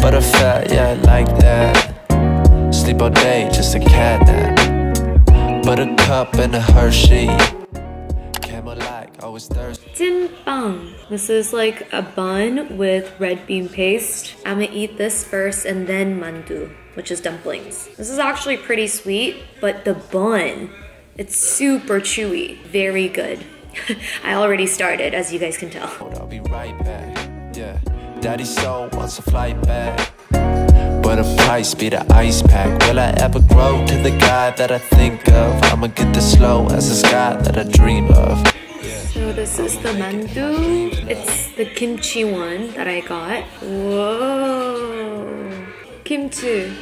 but a fat, yeah, like that. Sleep all day, just a cat nap. But a cup and a Hershey. Dim bang. This is like a bun with red bean paste. I'm gonna eat this first and then mandu, which is dumplings. This is actually pretty sweet, but the bun, it's super chewy. Very good. I already started, as you guys can tell. I'll be right back. Yeah, Daddy Soul wants a flight back. But a price be the ice pack. Will I ever grow to the guy that I think of? I'ma get this slow as the sky that I dream of. So this is the mandu. It's the kimchi one that I got. Whoa! Kimchi.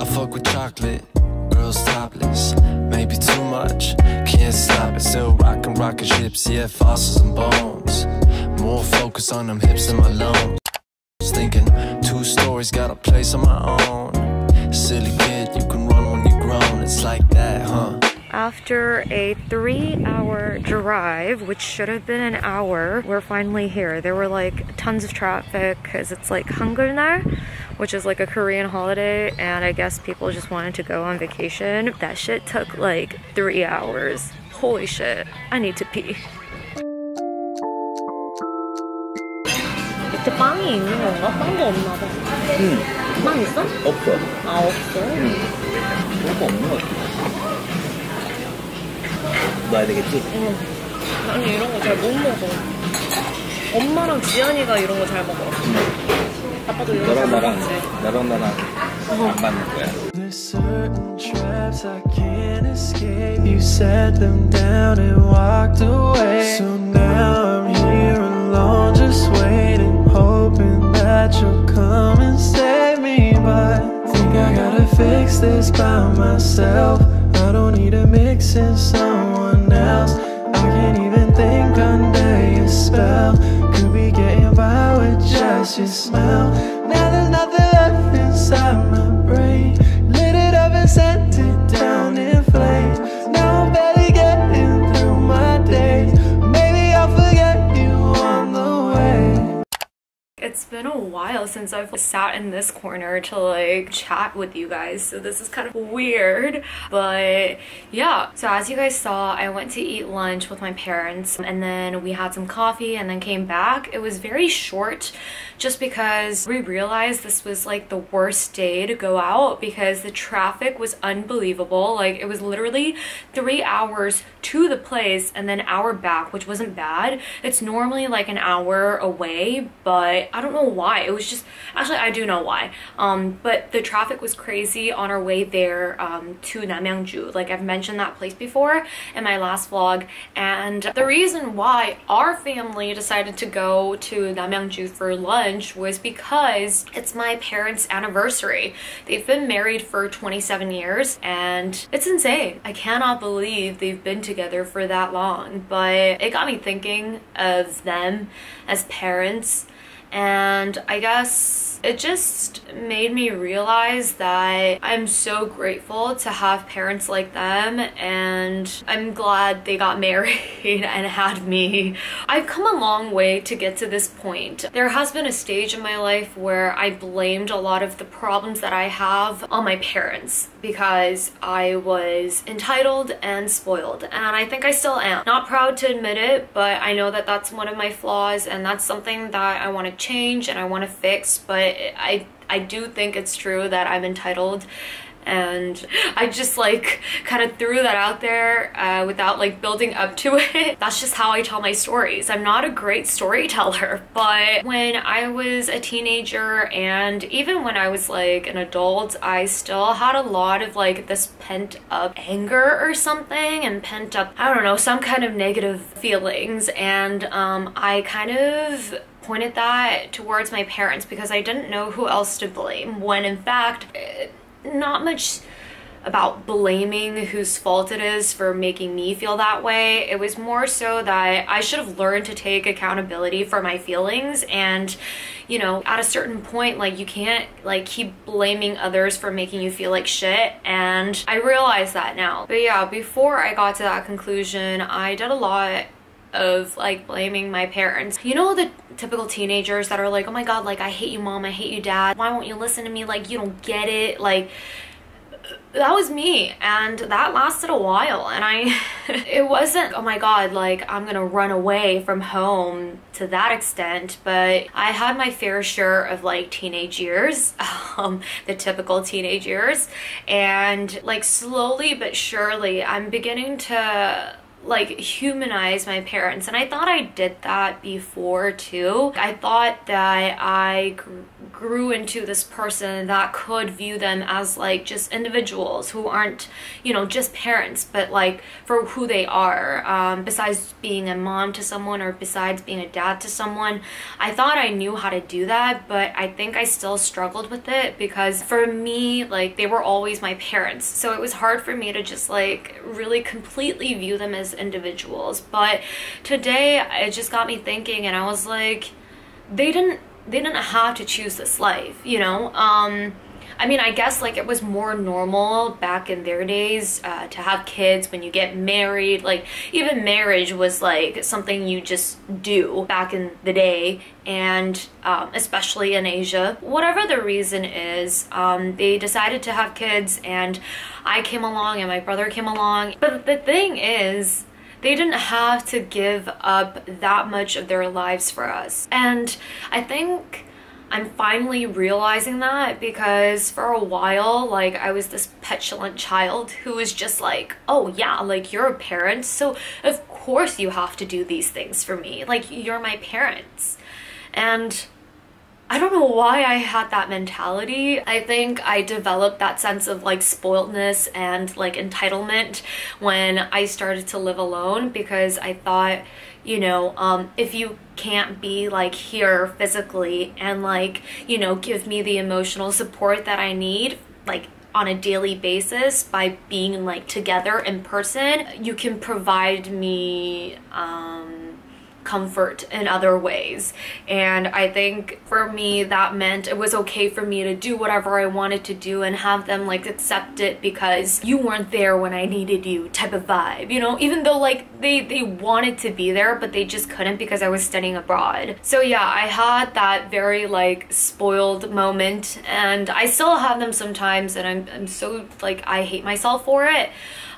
I fuck with chocolate, girls topless. Maybe too much, can't stop it. Still rockin' ships, yeah, fossils and bones. More focus on them hips than my lungs. Thinking 2 stories, got a place on my own. Silly kid, you can run when you're grown. It's like that, huh? After a 3-hour drive, which should have been an hour, we're finally here. There were like tons of traffic because it's like Hangul 날, which is like a Korean holiday, and I guess people just wanted to go on vacation. That shit took like 3 hours. Holy shit, I need to pee. 진짜 빵이 있는 건가? 빵도 없나 봐. 빵 있어? 없어. 아, 없어? 그거 없는 것 같아. 놔야 되겠지? 응. 아니 이런 거 잘 못 먹어. 엄마랑 지안이가 이런 거 잘 먹어. 아빠도 이런 거 잘 먹지. 나랑 안 맞는 거야. There's certain traps I can't escape. You set them down and walked away. So now I'm here alone, just waiting, hoping that you'll come and save me. But I think I gotta fix this by myself. I don't need a mix in someone else. I can't even think under your spell. Could be getting by with just your smell. Now there's nothing left inside my brain. Lit it up and sent it down in flames. Now I'm barely getting through my days. Maybe I'll forget you on the way. It's been a while since I've sat in this corner to like chat with you guys, so this is kind of weird, but yeah. So as you guys saw, I went to eat lunch with my parents and then we had some coffee and then came back. It was very short just because we realized this was like the worst day to go out because the traffic was unbelievable. Like it was literally 3 hours to the place and then an hour back, which wasn't bad. It's normally like an hour away, but I don't know why. It was just, actually I do know why, but the traffic was crazy on our way there to Namyangju. Like I've mentioned that place before in my last vlog, and the reason why our family decided to go to Namyangju for lunch was because it's my parents' anniversary. They've been married for 27 years and it's insane. I cannot believe they've been together for that long, but it got me thinking of them as parents. And I guess it just made me realize that I'm so grateful to have parents like them, and I'm glad they got married and had me. I've come a long way to get to this point. There has been a stage in my life where I blamed a lot of the problems that I have on my parents because I was entitled and spoiled, and I think I still am. Not proud to admit it, but I know that that's one of my flaws, and that's something that I want to change and I want to fix. But I do think it's true that I'm entitled, and I just like kind of threw that out there without like building up to it. That's just how I tell my stories. I'm not a great storyteller, but when I was a teenager and even when I was like an adult, I still had a lot of like this pent up anger or something, and pent up, I don't know, some kind of negative feelings. And I kind of pointed that towards my parents because I didn't know who else to blame, when in fact not much about blaming whose fault it is for making me feel that way. It was more so that I should have learned to take accountability for my feelings, and you know, at a certain point, like you can't like keep blaming others for making you feel like shit, and I realize that now. But yeah, before I got to that conclusion, I did a lot of like blaming my parents. You know, the typical teenagers that are like, oh my god, like I hate you mom, I hate you dad, why won't you listen to me, like you don't get it. Like, that was me, and that lasted a while. And I it wasn't, oh my god, like I'm gonna run away from home to that extent, but I had my fair share of like teenage years, the typical teenage years. And like slowly but surely I'm beginning to like humanize my parents, and I thought I did that before too. I thought that I grew into this person that could view them as like just individuals who aren't, you know, just parents, but like for who they are, besides being a mom to someone or besides being a dad to someone. I thought I knew how to do that, but I think I still struggled with it, because for me, like they were always my parents, so it was hard for me to just like really completely view them as individuals. But today it just got me thinking, and I was like, they didn't have to choose this life, you know. I mean, I guess like it was more normal back in their days to have kids when you get married. Like even marriage was like something you just do back in the day, and especially in Asia. Whatever the reason is, they decided to have kids, and I came along and my brother came along. But the thing is, they didn't have to give up that much of their lives for us. And I think I'm finally realizing that, because for a while, like I was this petulant child who was just like, oh yeah, like you're a parent, so of course you have to do these things for me, like you're my parents. And I don't know why I had that mentality. I think I developed that sense of like spoiledness and like entitlement when I started to live alone, because I thought, you know, if you can't be like here physically and like, you know, give me the emotional support that I need like on a daily basis by being like together in person, you can provide me comfort in other ways. And I think for me that meant it was okay for me to do whatever I wanted to do and have them like accept it because you weren't there when I needed you, type of vibe, you know, even though like they wanted to be there, but they just couldn't because I was studying abroad. So yeah, I had that very like spoiled moment, and I still have them sometimes, and I'm so like I hate myself for it.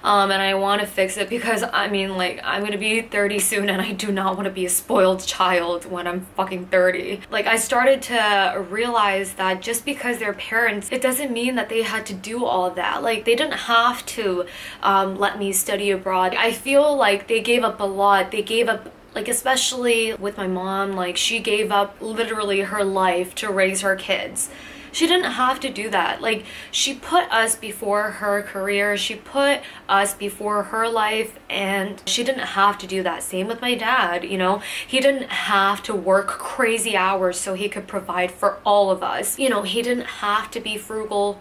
And I want to fix it, because I mean, like I'm gonna be 30 soon, and I do not want to be a spoiled child when I'm fucking 30. Like I started to realize that just because they're parents, it doesn't mean that they had to do all that. Like they didn't have to let me study abroad. I feel like they gave up a lot. They gave up, like especially with my mom, like she gave up literally her life to raise her kids. She didn't have to do that. Like she put us before her career, she put us before her life, and she didn't have to do that. Same with my dad, you know, he didn't have to work crazy hours so he could provide for all of us. You know, he didn't have to be frugal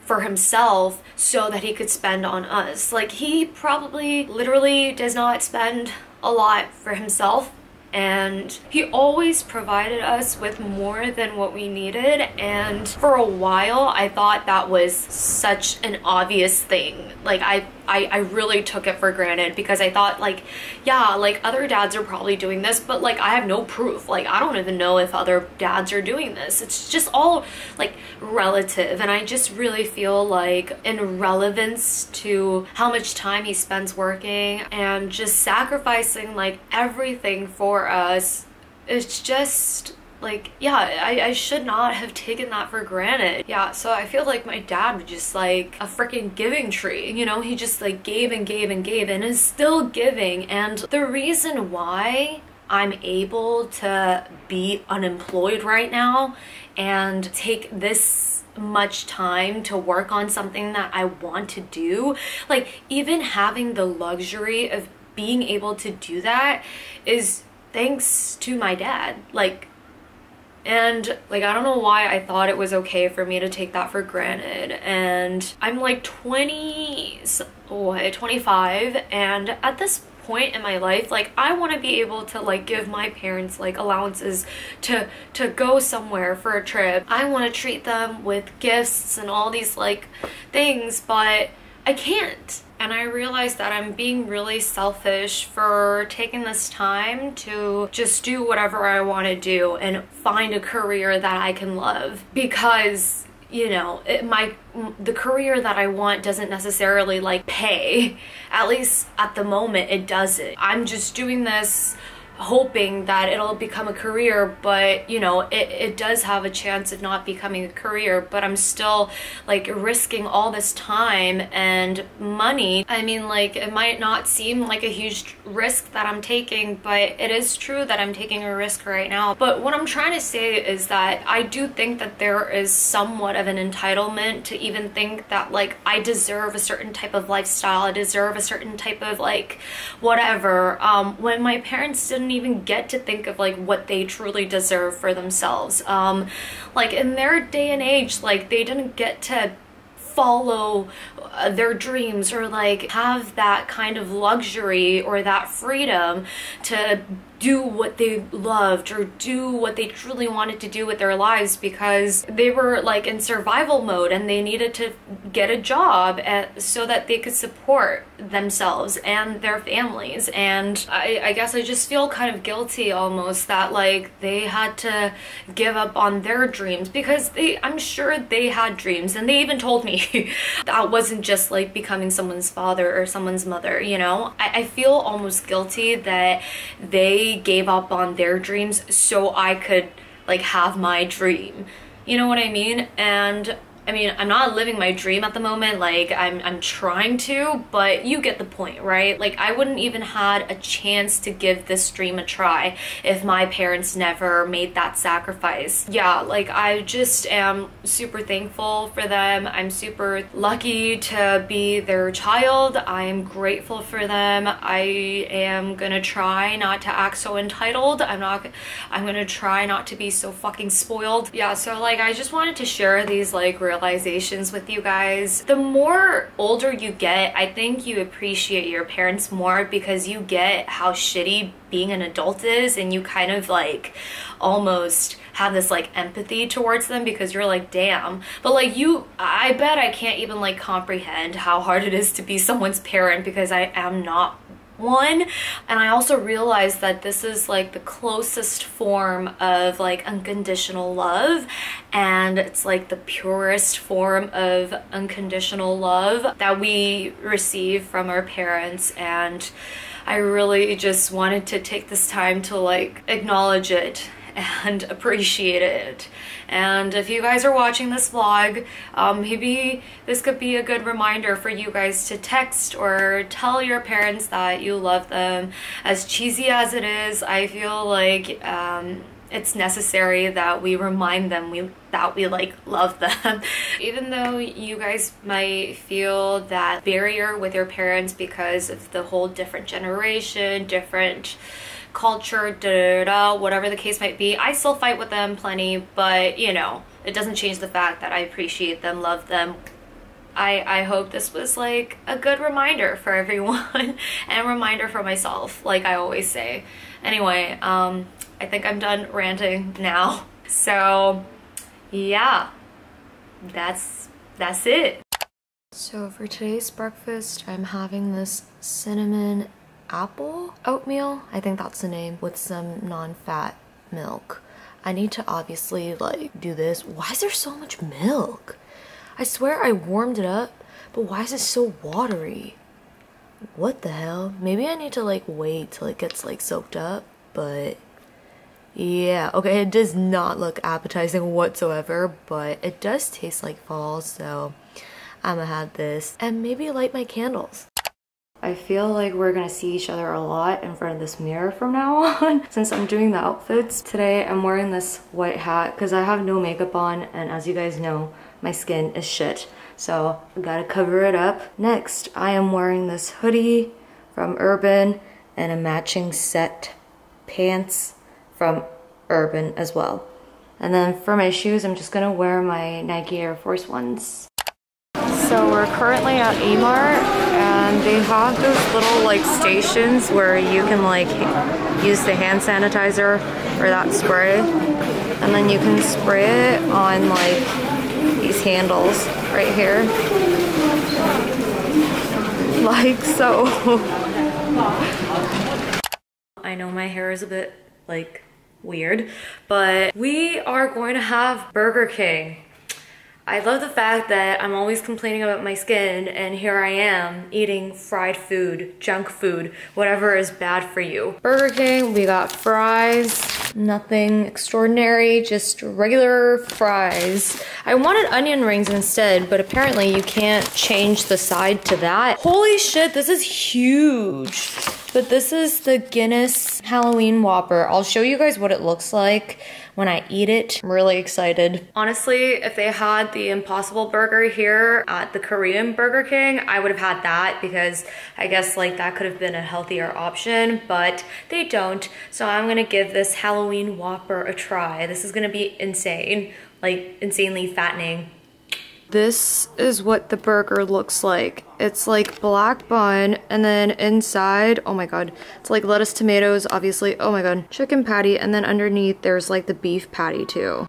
for himself so that he could spend on us. Like he probably literally does not spend a lot for himself, and he always provided us with more than what we needed. And for a while I thought that was such an obvious thing. Like I really took it for granted, because I thought like, yeah, like other dads are probably doing this, but like I have no proof. Like I don't even know if other dads are doing this. It's just all like relative. And I just really feel like in relevance to how much time he spends working and just sacrificing like everything for us, it's just like, yeah, I should not have taken that for granted. Yeah, so I feel like my dad was just like a freaking giving tree, you know. He just like gave and gave and gave, and is still giving. And the reason why I'm able to be unemployed right now and take this much time to work on something that I want to do, like even having the luxury of being able to do that, is thanks to my dad. Like, and like I don't know why I thought it was okay for me to take that for granted. And I'm like 25, and at this point in my life, like I want to be able to like give my parents like allowances to go somewhere for a trip. I want to treat them with gifts and all these like things, but I can't. And I realize that I'm being really selfish for taking this time to just do whatever I want to do and find a career that I can love, because you know, the career that I want doesn't necessarily like pay, at least at the moment it doesn't. I'm just doing this hoping that it'll become a career, but you know, it does have a chance of not becoming a career, but I'm still like risking all this time and money. I mean, like, it might not seem like a huge risk that I'm taking, but it is true that I'm taking a risk right now. But what I'm trying to say is that I do think that there is somewhat of an entitlement to even think that like I deserve a certain type of lifestyle, I deserve a certain type of like whatever, when my parents didn't even get to think of like what they truly deserve for themselves. Like in their day and age, like they didn't get to follow their dreams or like have that kind of luxury or that freedom to do what they loved or do what they truly wanted to do with their lives, because they were like in survival mode and they needed to get a job so that they could support themselves and their families. And I guess I just feel kind of guilty almost that like they had to give up on their dreams, because I'm sure they had dreams, and they even told me that wasn't just like becoming someone's father or someone's mother, you know? I feel almost guilty that they gave up on their dreams so I could like have my dream, you know what I mean? And I mean, I'm not living my dream at the moment, like I'm trying to, but you get the point, right? Like I wouldn't even had a chance to give this dream a try if my parents never made that sacrifice. Yeah, like I just am super thankful for them. I'm super lucky to be their child. I am grateful for them. I am gonna try not to act so entitled. I'm gonna try not to be so fucking spoiled. Yeah, so like I just wanted to share these like realizations with you guys. The more older you get, I think you appreciate your parents more, because you get how shitty being an adult is, and you kind of like almost have this like empathy towards them, because you're like, damn. But like I bet I can't even like comprehend how hard it is to be someone's parent, because I am not one. And I also realized that this is like the closest form of like unconditional love, and it's like the purest form of unconditional love that we receive from our parents. And I really just wanted to take this time to like acknowledge it and appreciate it. And if you guys are watching this vlog, maybe this could be a good reminder for you guys to text or tell your parents that you love them. As cheesy as it is, I feel like it's necessary that we remind them that we like love them. Even though you guys might feel that barrier with your parents because of the whole different generation, different culture, whatever the case might be, I still fight with them plenty, but you know, it doesn't change the fact that I appreciate them, love them. I hope this was like a good reminder for everyone and a reminder for myself, like I always say. Anyway, I think I'm done ranting now. So yeah, that's it. So for today's breakfast, I'm having this cinnamon apple oatmeal, I think that's the name, with some non-fat milk. I need to obviously like do this. Why is there so much milk? I swear I warmed it up, but why is it so watery? What the hell? Maybe I need to like wait till it gets like soaked up, but yeah. Okay, it does not look appetizing whatsoever, but it does taste like fall, so I'ma have this and maybe light my candles. I feel like we're gonna see each other a lot in front of this mirror from now on since I'm doing the outfits. Today I'm wearing this white hat because I have no makeup on, and as you guys know, my skin is shit, so I gotta cover it up. Next, I am wearing this hoodie from Urban and a matching set pants from Urban as well. And then for my shoes, I'm just gonna wear my Nike Air Force Ones. So we're currently at Emart, and they have those little like stations where you can like use the hand sanitizer or that spray, and then you can spray it on like these handles right here. like, so. I know my hair is a bit, like, weird, but we are going to have Burger King. I love the fact that I'm always complaining about my skin, and here I am eating fried food, junk food, whatever is bad for you. Burger King, we got fries, nothing extraordinary, just regular fries. I wanted onion rings instead, but apparently you can't change the side to that. Holy shit, this is huge. But this is the Guinness Halloween Whopper. I'll show you guys what it looks like when I eat it. I'm really excited. Honestly, if they had the Impossible Burger here at the Korean Burger King, I would have had that, because I guess like that could have been a healthier option, but they don't. So I'm gonna give this Halloween Whopper a try. This is gonna be insane, like insanely fattening. This is what the burger looks like. It's like black bun, and then inside, oh my god, it's like lettuce, tomatoes, obviously, oh my god, chicken patty, and then underneath there's like the beef patty too.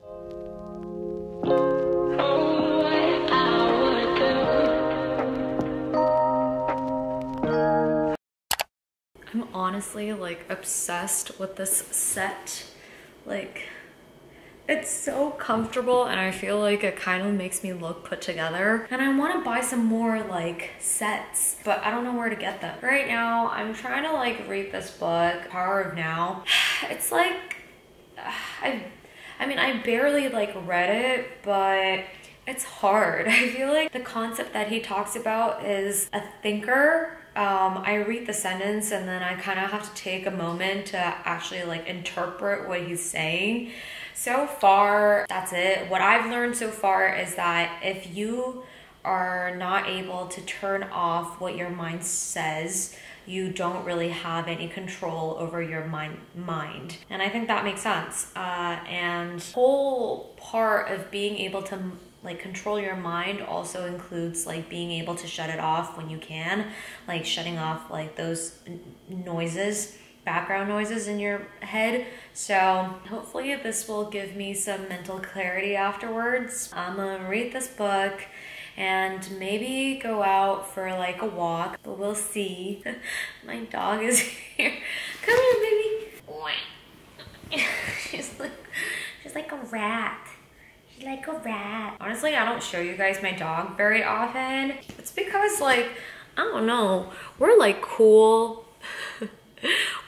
I'm honestly like obsessed with this set. Like, it's so comfortable, and I feel like it kind of makes me look put together. And I want to buy some more like sets, but I don't know where to get them. Right now, I'm trying to like read this book, Power of Now. It's like, I mean, I barely like read it, but it's hard. I feel like the concept that he talks about is a thinker. I read the sentence and then I kind of have to take a moment to actually like interpret what he's saying. So far, that's it. What I've learned so far is that if you are not able to turn off what your mind says, you don't really have any control over your mind. And I think that makes sense. And whole part of being able to like control your mind also includes like being able to shut it off when you can, like shutting off like those noises, background noises in your head. So hopefully this will give me some mental clarity afterwards. I'm gonna read this book and maybe go out for like a walk, but we'll see. My dog is here. Come here, baby. she's like a rat. Like a rat. Honestly, I don't show you guys my dog very often. It's because like, I don't know, we're like cool.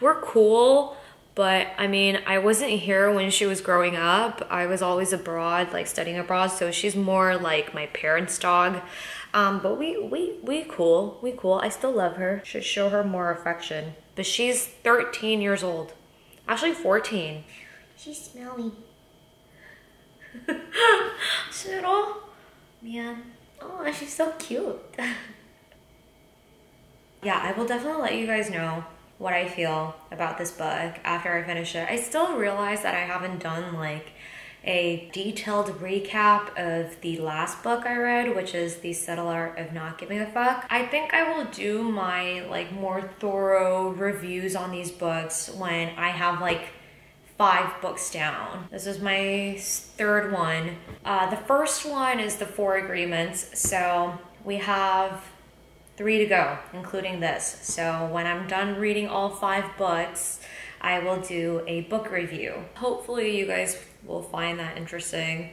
We're cool, but I mean, I wasn't here when she was growing up. I was always abroad, like studying abroad, so she's more like my parents' dog. But we cool. I still love her. Should show her more affection. But she's 13 years old. Actually 14. She's smelly. Man, oh, she's so cute. Yeah, I will definitely let you guys know what I feel about this book after I finish it. I still realize that I haven't done like a detailed recap of the last book I read, which is The Subtle Art of Not Giving a Fuck. I think I will do my like more thorough reviews on these books when I have like 5 books down. This is my 3rd one. The first one is The 4 Agreements, so we have 3 to go, including this. So when I'm done reading all 5 books, I will do a book review. Hopefully you guys will find that interesting.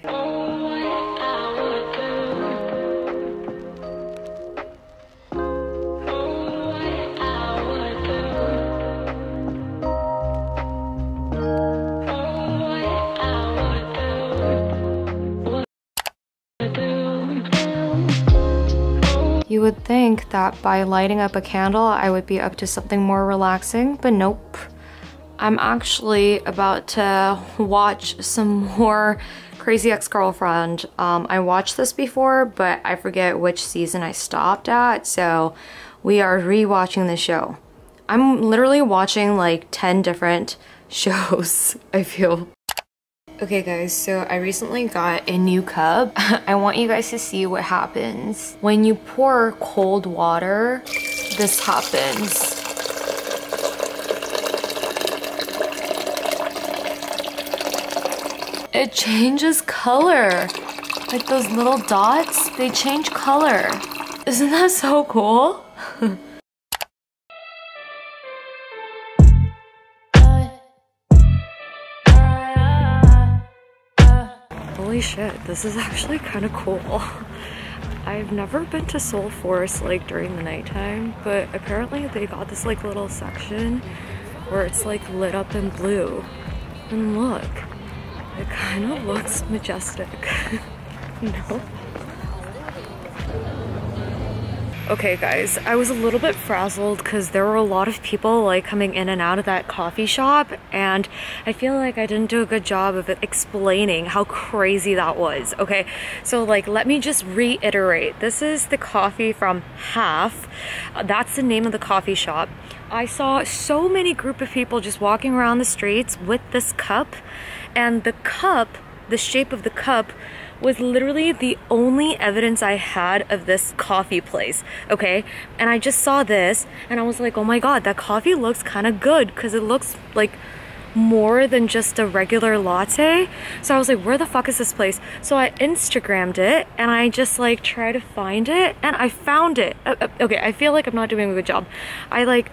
You would think that by lighting up a candle, I would be up to something more relaxing, but nope. I'm actually about to watch some more Crazy Ex-Girlfriend. I watched this before, but I forget which season I stopped at, so we are re-watching the show. I'm literally watching like 10 different shows, I feel. Okay guys, so I recently got a new cup. I want you guys to see what happens. When you pour cold water, this happens. It changes color. Like those little dots, they change color. Isn't that so cool? holy shit, this is actually kind of cool. I've never been to Seoul Forest like during the nighttime, but apparently they got this like little section where it's like lit up in blue. And look, it kind of looks majestic. No? Okay guys, I was a little bit frazzled because there were a lot of people like coming in and out of that coffee shop, and I feel like I didn't do a good job of explaining how crazy that was. Okay, so like let me just reiterate. This is the coffee from Half. That's the name of the coffee shop. I saw so many group of people just walking around the streets with this cup, and the cup, the shape of the cup was literally the only evidence I had of this coffee place, okay? And I just saw this and I was like, oh my god, that coffee looks kind of good because it looks like more than just a regular latte. So I was like, where the fuck is this place? So I Instagrammed it and I just like tried to find it, and I found it. Okay, I feel like I'm not doing a good job. I like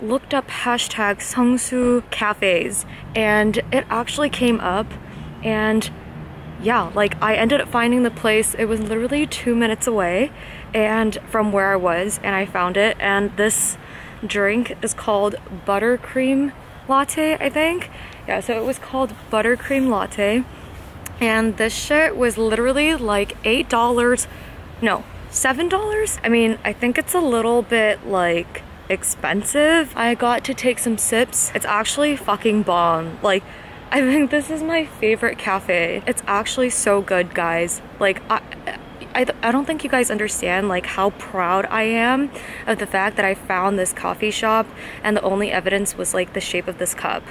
looked up hashtag Seongsu cafes and it actually came up, and yeah, like I ended up finding the place. It was literally 2 minutes away and from where I was, and I found it. And this drink is called buttercream latte, I think. Yeah, so it was called buttercream latte, and this shit was literally like $8, no, $7. I mean, I think it's a little bit like expensive. I got to take some sips. It's actually fucking bomb. Like, I think this is my favorite cafe. It's actually so good, guys. Like, I don't think you guys understand like how proud I am of the fact that I found this coffee shop and the only evidence was like the shape of this cup.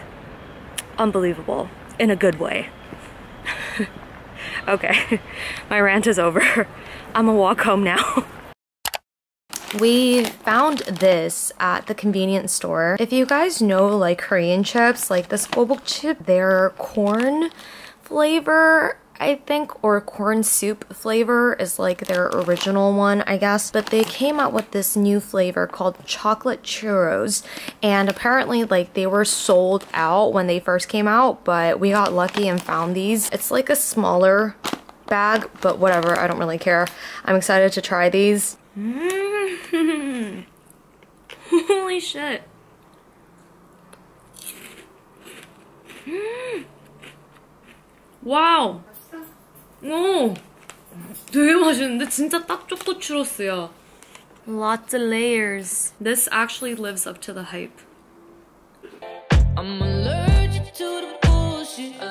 Unbelievable. In a good way. Okay, my rant is over. I'm gonna walk home now. We found this at the convenience store. If you guys know like Korean chips, like this gobok chip, their corn flavor, I think, or corn soup flavor is like their original one, I guess. But they came out with this new flavor called chocolate churros, and apparently like they were sold out when they first came out, but we got lucky and found these. It's like a smaller bag, but whatever, I don't really care. I'm excited to try these. Holy shit. 와우. 오. 되게 맛있는데 진짜 딱 초코 추러스야. Lots of layers. This actually lives up to the hype. I'm allergic to the bullshit.